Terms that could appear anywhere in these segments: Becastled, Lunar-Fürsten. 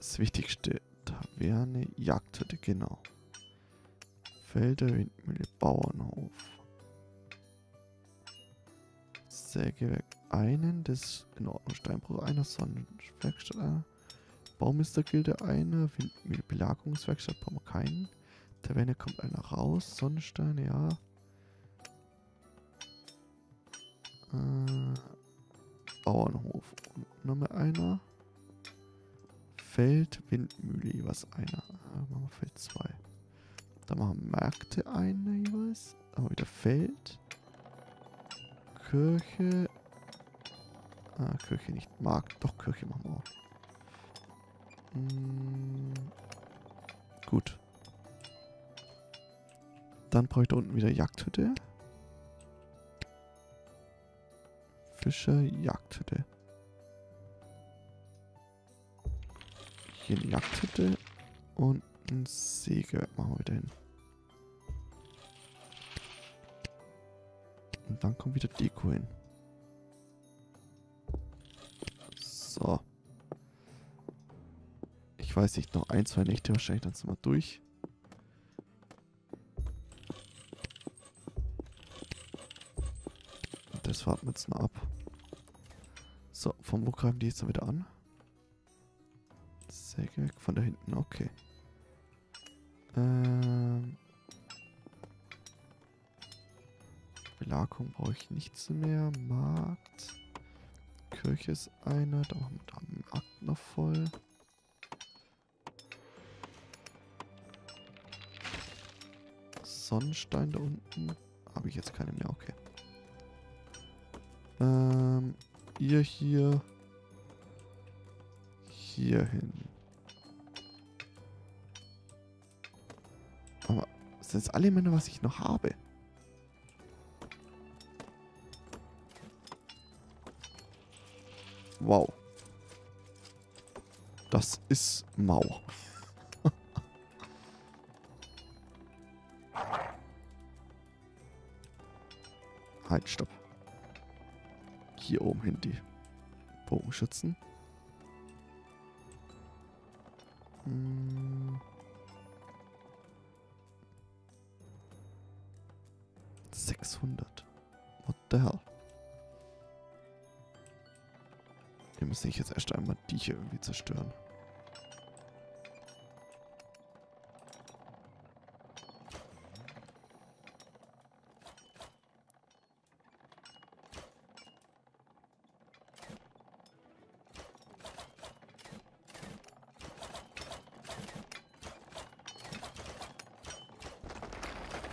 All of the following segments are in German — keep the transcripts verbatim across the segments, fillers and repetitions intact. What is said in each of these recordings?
Das wichtigste, Taverne, Jagdhütte, genau. Felder, Windmühle, Bauernhof. Sägewerk einen, das ist in Ordnung. Steinbruch einer, Sonnenwerkstatt einer. Baumistergilde einer, Windmühle, Belagerungswerkstatt brauchen wir keinen. Taverne kommt einer raus, Sonnenstein, ja. Äh, Bauernhof, nochmal einer. Feld, Windmühle jeweils einer. Dann machen wir Feld zwei. Dann machen wir Märkte eine jeweils. Dann haben wir wieder Feld. Kirche. Ah, Kirche nicht. Markt. Doch, Kirche machen wir auch. Hm. Gut. Dann brauche ich da unten wieder Jagdhütte. Fischer, Jagdhütte. Hier eine Jagdhütte und ein Sägewerk machen wir wieder hin. Und dann kommt wieder Deko hin. So. Ich weiß nicht, noch ein, zwei Nächte wahrscheinlich, dann sind wir durch. Und das warten wir jetzt mal ab. So, von wo greifen die jetzt dann wieder an? Sägewerk von da hinten, okay. Ähm. Belagerung brauche ich nichts mehr. Markt. Kirche ist einer. Da machen wir den Markt noch voll. Sonnenstein da unten. Habe ich jetzt keine mehr, okay. Ähm. Ihr hier. Hier hin. Aber sind das alle Männer, was ich noch habe? Wow. Das ist mau. Halt, stopp. Hier oben hin die Bogenschützen. sechshundert. What the hell? Wir müssen nicht jetzt erst einmal die hier irgendwie zerstören.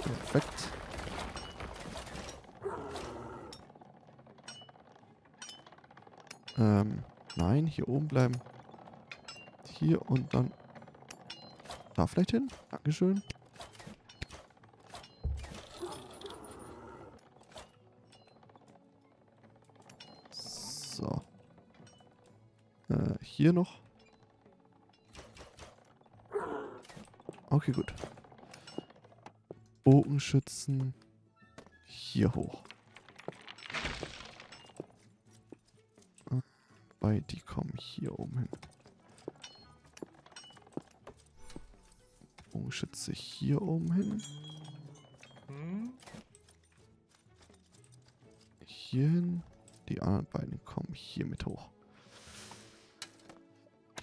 Perfekt. Ähm, nein, hier oben bleiben. Hier und dann da vielleicht hin. Dankeschön. So. Äh, hier noch. Okay, gut. Bogenschützen hier hoch. Weil die kommen hier oben hin. Bogenschütze hier oben hin. Hier hin. Die anderen beiden kommen hier mit hoch.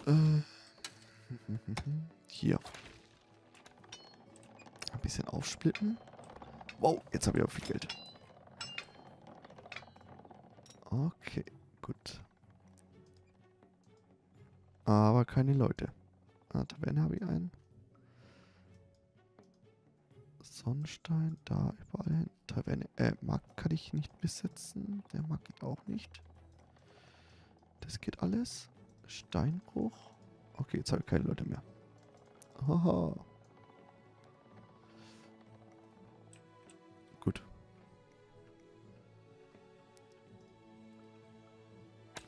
Äh. Hier. Bisschen aufsplitten. Wow, jetzt habe ich aber viel Geld. Okay, gut. Aber keine Leute. Ah, Taverne habe ich einen. Sonnenstein, da überall hin. Taverne, äh, Markt kann ich nicht besetzen. Der Markt geht auch nicht. Das geht alles. Steinbruch. Okay, jetzt habe ich keine Leute mehr. Haha. Gut.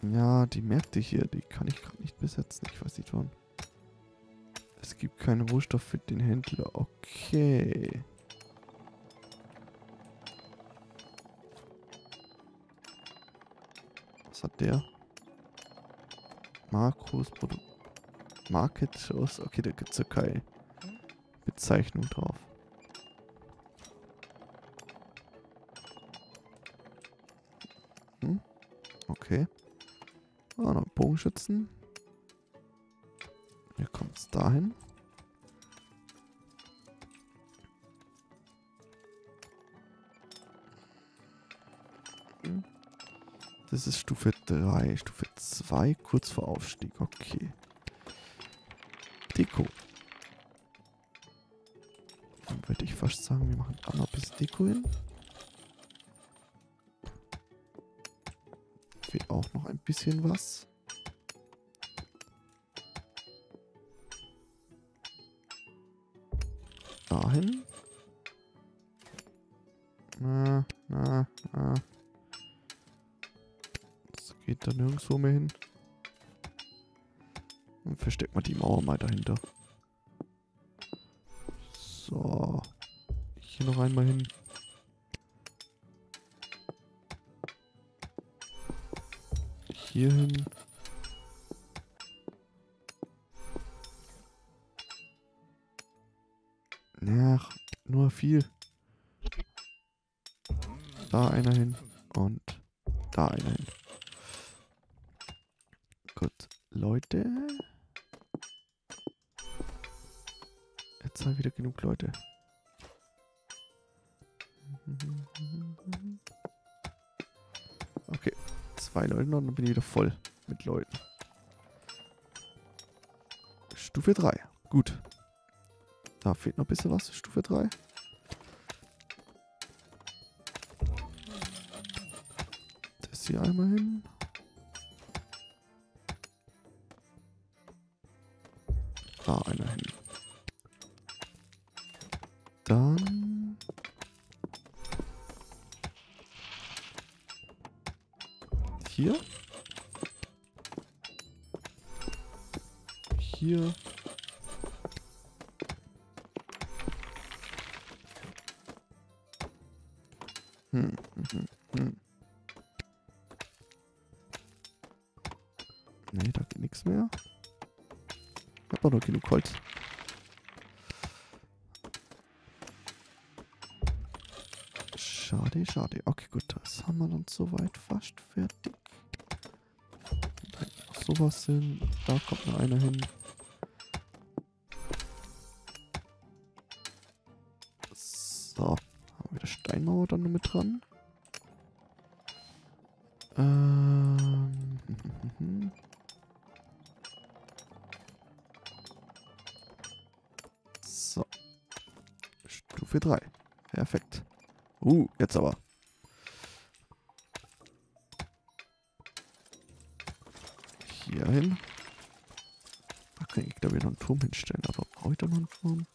Ja, die Märkte hier, die kann ich gerade nicht besetzen. Ich weiß nicht warum. Es gibt keinen Rohstoff für den Händler. Okay. Was hat der? Markus Produkt. Market Shows. Okay, da gibt es ja keine Bezeichnung drauf. Hm? Okay. Ah, noch Bogenschützen. Hier kommt es dahin. Das ist Stufe drei, Stufe zwei, kurz vor Aufstieg. Okay. Deko. Dann würde ich fast sagen, wir machen auch noch ein bisschen Deko hin. Fehlt auch noch ein bisschen was. Dahin. Na, na, na. Geht da nirgendwo mehr hin. Und versteckt man die Mauer mal dahinter. So. Hier noch einmal hin. Hier hin. Ja, nur viel. Da einer hin. Und da einer hin. Gut, Leute. Jetzt haben wieder genug Leute. Okay, zwei Leute noch und dann bin ich wieder voll mit Leuten. Stufe drei, gut. Da fehlt noch ein bisschen was, Stufe drei. Das hier einmal hin. Da einer hin. Dann. Hier. Hier. Hm, hm, hm. Nee, da geht nichts mehr. Ich hab noch genug Holz. Schade, schade. Okay, gut, das haben wir dann soweit fast fertig. Da hängt noch sowas hin. Da kommt noch einer hin. So, haben wir wieder Steinmauer dann noch mit dran. Ähm. Stufe drei. Perfekt. Uh, jetzt aber. Hier hin. Da kann ich da wieder noch einen Turm hinstellen, aber brauche ich da noch einen Turm?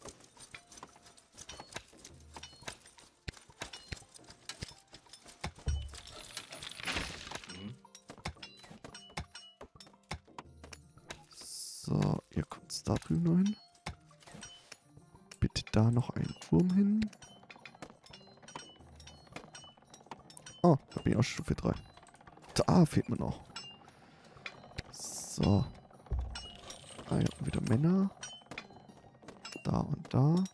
So, hier kommt es da drüben noch hin. Bitte da noch einen Turm hin. Oh, da bin ich auch Stufe drei. Da fehlt mir noch. So. Ah, hier wieder Männer. Da und da.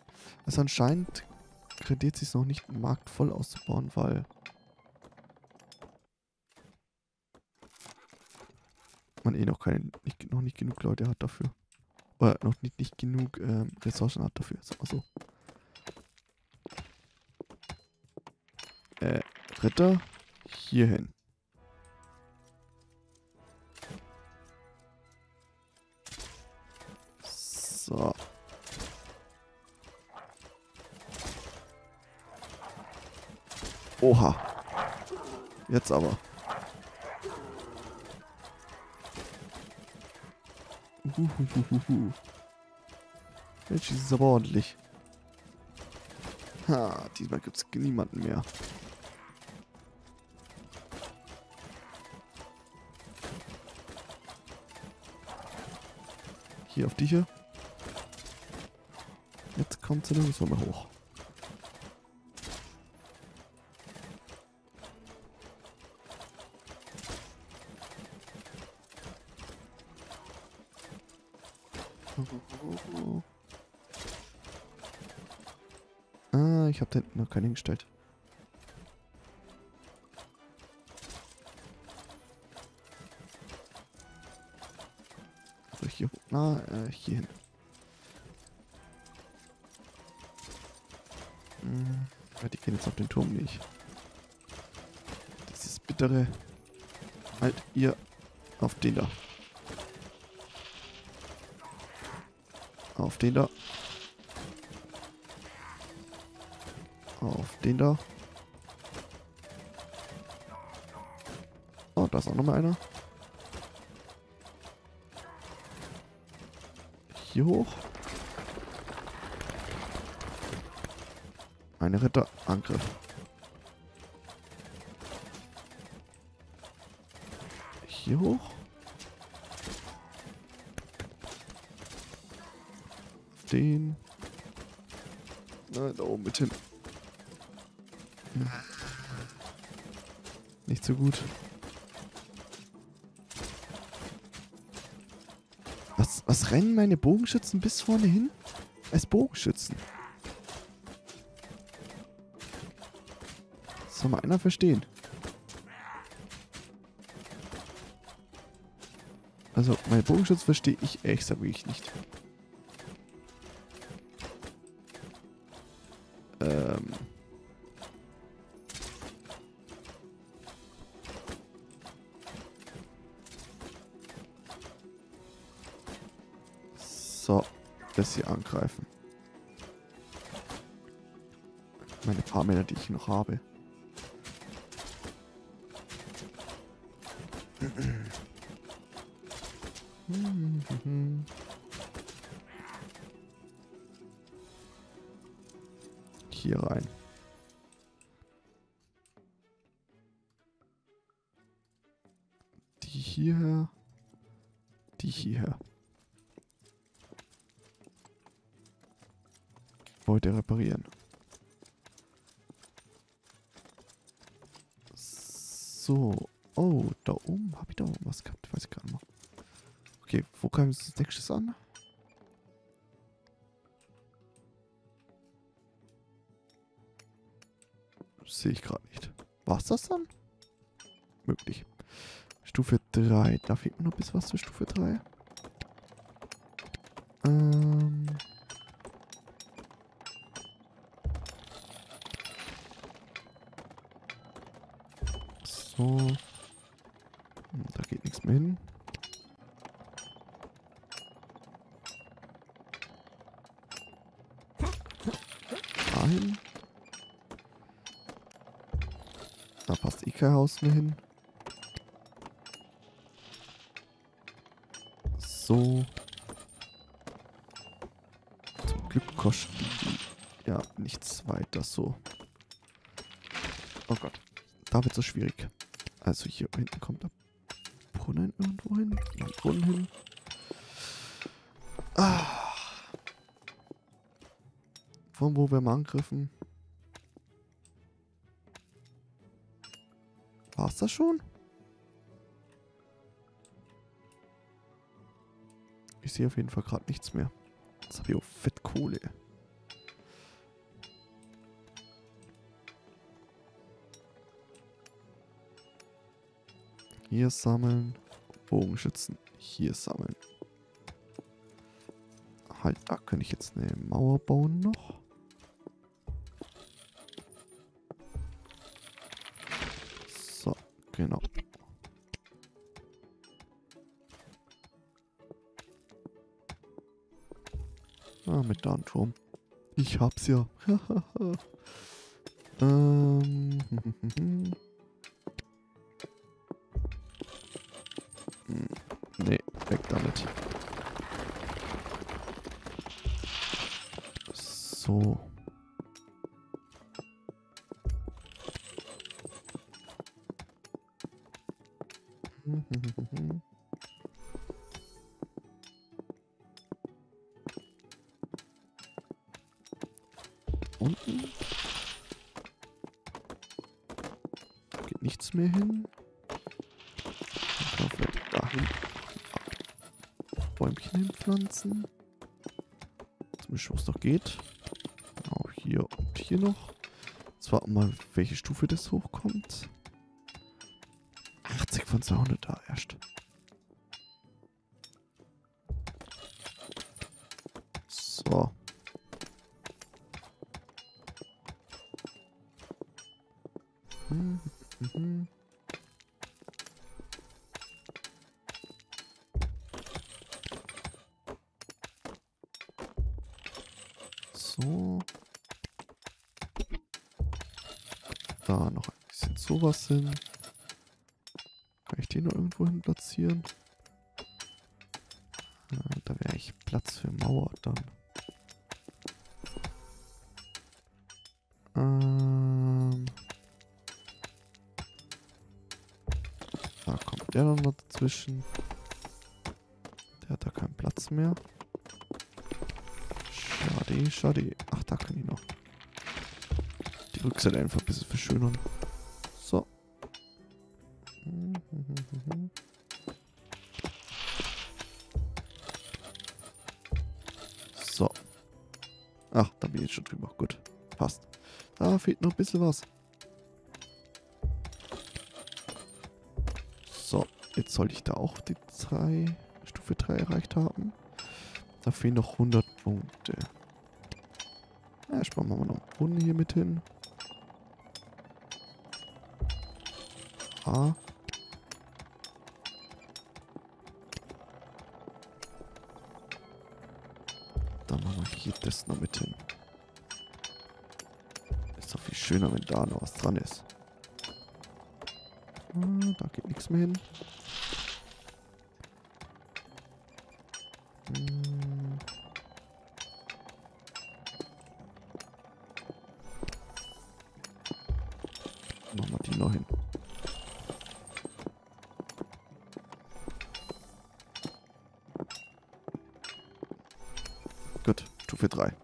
Also anscheinend kreditiert sich es noch nicht, den Markt voll auszubauen, weil... man eh noch, keine, nicht, noch nicht genug Leute hat dafür. Oder noch nicht, nicht genug ähm, Ressourcen hat dafür. Jetzt mal so. Äh, Ritter hierhin. So. Oha. Jetzt aber. Uhuhuhuhu. Jetzt schießt es aber ordentlich. Ha, diesmal gibt es niemanden mehr. Hier auf die hier. Jetzt kommt sie nirgendwo mehr hoch. Ah, ich habe da hinten noch keinen hingestellt. Also hier, na, äh, hier hin. Hm, ja, die gehen jetzt auf den Turm nicht. Dieses bittere. Halt ihr auf den da. Auf den da. Auf den da. Oh, da ist auch nochmal einer. Hier hoch. Ein Ritterangriff. Hier hoch. Den. Nein, da oben mit hin. Hm. Nicht so gut. Was, was rennen meine Bogenschützen bis vorne hin? Als Bogenschützen. Das soll mal einer verstehen. Also, meine Bogenschützen verstehe ich ehrlich gesagt wirklich nicht. So, das hier angreifen. Meine paar Männer, die ich noch habe. Hier rein. Die hierher. Die hierher. Gebäude reparieren. So. Oh, da oben habe ich da oben was gehabt. Weiß ich gar nicht mehr. Okay, wo kam das nächstes an? Sehe ich gerade nicht. War es das dann? Möglich. Stufe drei. Da fehlt mir noch ein bisschen was für Stufe drei. Ähm. So. Da geht nichts mehr hin. Dahin. Da passt eh kein Haus mehr hin. So. Zum Glück kostet die ja nichts weiter so. Oh Gott. Da wird es so schwierig. Also hier hinten kommt der Brunnen irgendwo hin. Ein Brunnen hin. Ah. Von wo wir mal angriffen. War's das schon? Ich sehe auf jeden Fall gerade nichts mehr. Jetzt habe ich auch fett Kohle. Hier sammeln. Bogenschützen. Hier sammeln. Halt, da könnte ich jetzt eine Mauer bauen noch. Genau. Ah, mit da ein Turm. Ich hab's ja. ähm. Nee, weg damit. So. Unten geht nichts mehr hin. Ich glaube, dahin Bäumchen hinpflanzen. mischen, was noch geht. Auch hier und hier noch. Jetzt warten wir mal, welche Stufe das hochkommt. achtzig von zweihundert da erst. So. Hm, hm, hm. So. Da noch ein bisschen sowas hin. Kann ich den noch irgendwo hin platzieren? Ja, da wäre eigentlich Platz für Mauer dann. Ähm. Da kommt der dann noch dazwischen. Der hat da keinen Platz mehr. Schade, schade. Ach, da kann ich noch die Rückseite einfach ein bisschen verschönern. So. So. Ach, da bin ich schon drüber. Gut. Passt. Da fehlt noch ein bisschen was. So. Jetzt sollte ich da auch die drei, Stufe drei erreicht haben. Da fehlen noch hundert Punkte. Ja, sparen wir mal noch einen Brunnen hier mit hin. Ah. Dann machen wir hier das noch mit hin. Ist doch viel schöner, wenn da noch was dran ist. Hm, da geht nichts mehr hin. Hm. Machen wir die noch hin. Gut, Stufe drei.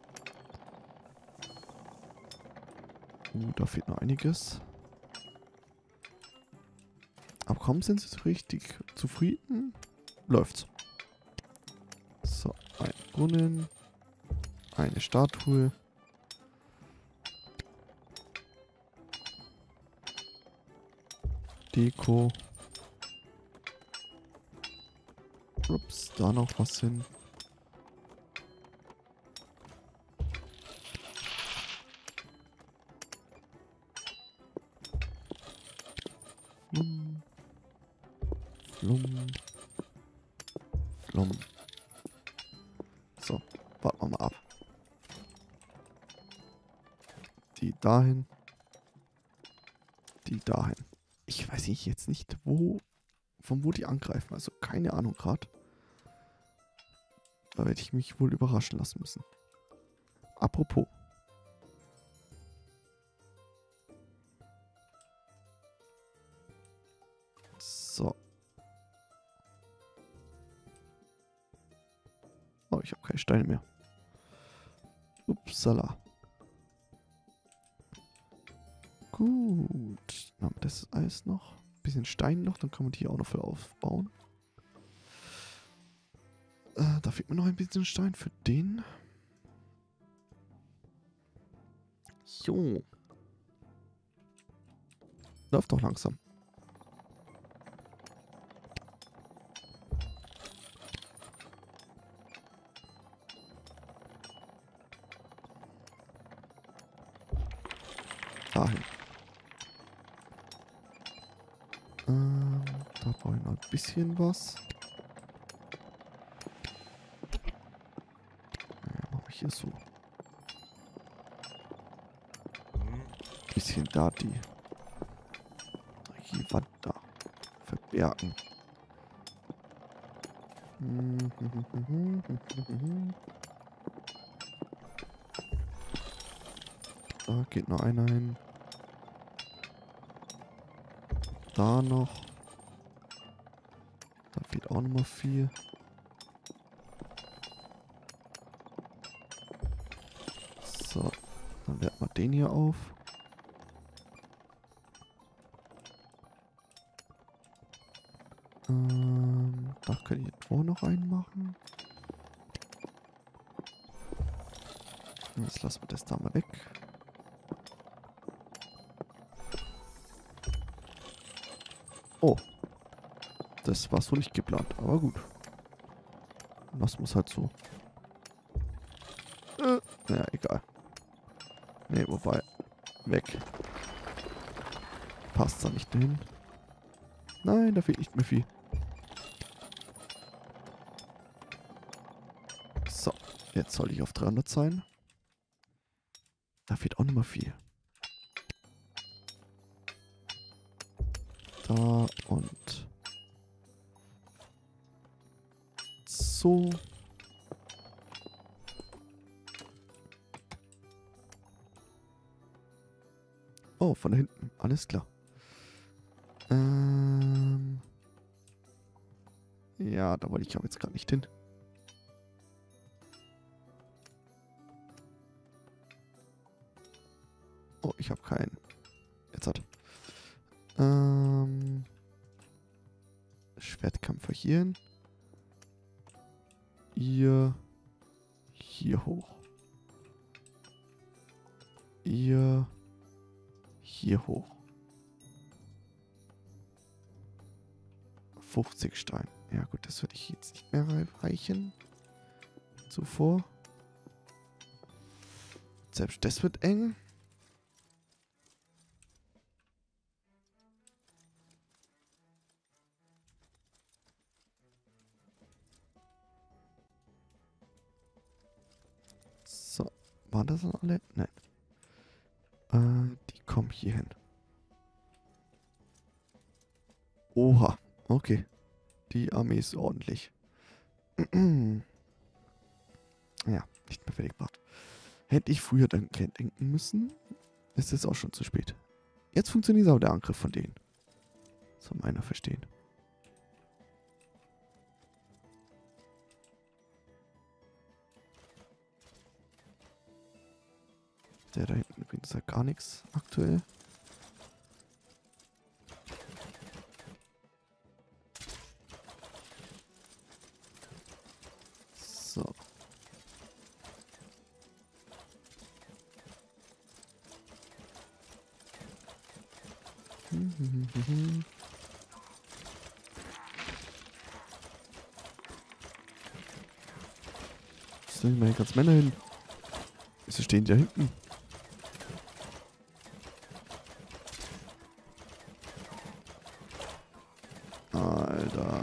Uh, da fehlt noch einiges. Aber kaum sind sie so richtig zufrieden, läuft's. So, ein Brunnen, eine Statue. Deko. Ups, da noch was hin. Flum. Flum. So, warten wir mal ab. Die dahin. Die dahin. Ich weiß nicht, jetzt nicht, wo, von wo die angreifen. Also keine Ahnung gerade. Da werde ich mich wohl überraschen lassen müssen. Apropos. So. Oh, ich habe keine Steine mehr. Upsala. Gut. Dann haben wir das alles noch. Ein bisschen Stein noch, dann kann man hier auch noch voll aufbauen. Äh, da fehlt mir noch ein bisschen Stein für den. So. Läuft doch langsam. Dahin. Ähm, da brauche ich noch ein bisschen was. Ja, mache ich hier so. Ein bisschen da die. Die Wand da. Verbergen. Da geht noch einer hin. Da noch. Da fehlt auch nochmal viel. So, dann werten wir den hier auf. Ähm, da kann ich jetzt wohl noch einen machen. Jetzt lassen wir das da mal weg. Oh. Das war so nicht geplant, aber gut. Das muss halt so. Äh, naja, egal. Ne, wobei. Weg. Passt da nicht hin. Nein, da fehlt nicht mehr viel. So, jetzt soll ich auf dreihundert sein. Da fehlt auch nicht mehr viel. Da und so. Oh, von hinten. Alles klar. Ähm ja, da wollte ich aber jetzt gerade nicht hin. Oh, ich habe keinen. Jetzt hat. Ähm Schwertkampf verhindern. Ihr hier hoch. Ihr hier hoch. fünfzig Stein. Ja gut, das würde ich jetzt nicht mehr reichen. Zuvor. Selbst das wird eng. So, waren das dann alle? Nein. Äh, die kommen hier hin. Oha. Okay, die Armee ist ordentlich. Ja, nicht mehr fertig gemacht. Hätte ich früher dann denken müssen, ist es auch schon zu spät. Jetzt funktioniert aber der Angriff von denen. Soll meiner verstehen. Der da hinten übrigens sagt gar nichts aktuell. So. Jetzt legen wir hier ganz Männer hin. Wieso stehen die da hinten? Alter.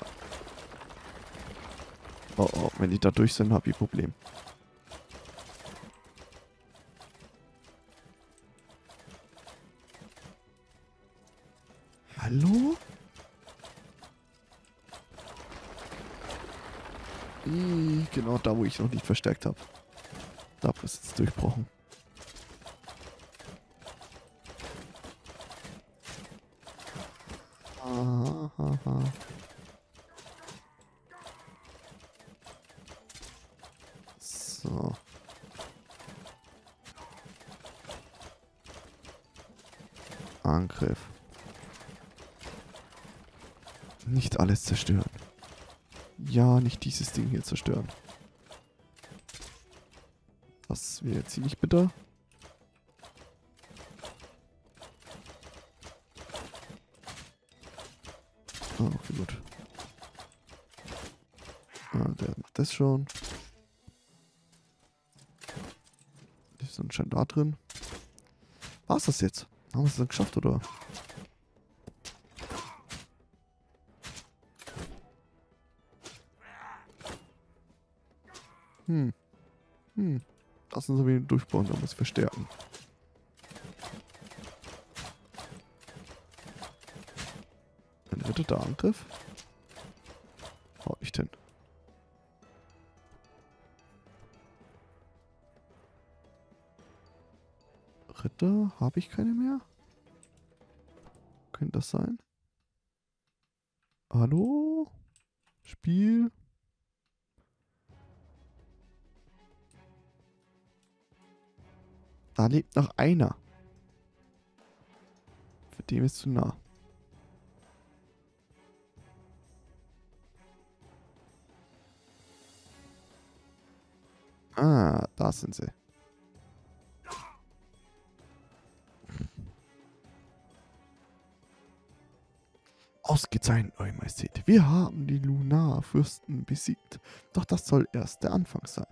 Oh oh, wenn die da durch sind, hab ich ein Problem. Hallo? Ih, genau da, wo ich noch nicht verstärkt habe. Da habe ich es jetzt durchbrochen. Aha, aha. So. Angriff. Nicht alles zerstören. Ja, nicht dieses Ding hier zerstören. Das wäre ziemlich bitter. Ah, okay, gut. Ah, der macht das schon. Sind schon da drin. War es das jetzt? Haben wir es dann geschafft, oder? Hm. Hm. Lass uns ein wenig durchbauen, da muss ich verstärken. Ein ritterter Angriff? Haut nicht hin. Ritter? Habe ich keine mehr? Könnte das sein? Hallo? Spiel? Da lebt noch einer. Für den ist zu nah. Ah, da sind sie. Ausgezeichnet, Eure Majestät. Wir haben die Lunar-Fürsten besiegt. Doch das soll erst der Anfang sein.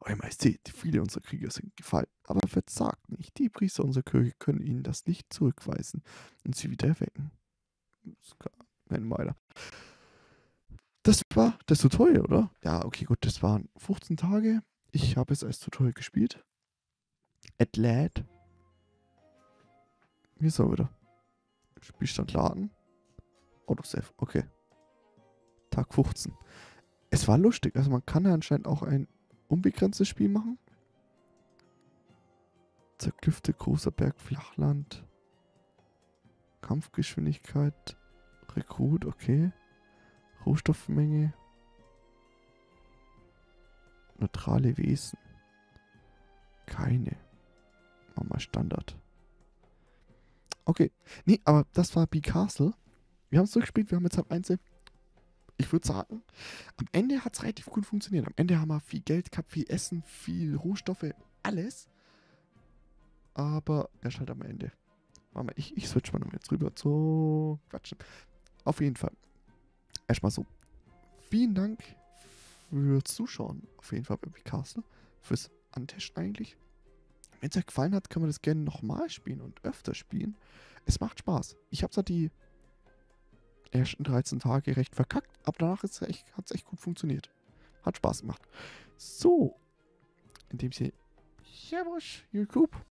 Eure Majestät, viele unserer Krieger sind gefallen. Aber verzagt nicht, die Priester unserer Kirche können ihnen das Licht zurückweisen und sie wieder erwecken. Nein, weiter. Das war das Tutorial, oder? Ja, okay, gut, das waren fünfzehn Tage. Ich habe es als Tutorial gespielt. Atlat. Hier ist er wieder. Spielstand laden. Autosave, okay. Tag fünfzehn. Es war lustig, also man kann ja anscheinend auch ein unbegrenztes Spiel machen. Zerklüfte, großer Berg, Flachland. Kampfgeschwindigkeit. Rekrut, okay. Rohstoffmenge. Neutrale Wesen. Keine. Machen wir Standard. Okay. Nee, aber das war Becastled. Wir haben es durchgespielt, wir haben jetzt halt Einzel. Ich würde sagen, am Ende hat es relativ gut funktioniert. Am Ende haben wir viel Geld gehabt, viel Essen, viel Rohstoffe, alles. Aber erst halt am Ende. Warte mal, ich, ich switch mal nochmal jetzt rüber zu Quatschen. Auf jeden Fall. Erstmal so. Vielen Dank fürs Zuschauen. Auf jeden Fall bei Becastled. Fürs Antesten eigentlich. Wenn es euch gefallen hat, können wir das gerne nochmal spielen und öfter spielen. Es macht Spaß. Ich habe zwar die ersten dreizehn Tage recht verkackt, aber danach hat es echt, echt gut funktioniert. Hat Spaß gemacht. So. In dem Sinne. Servus, YouTube.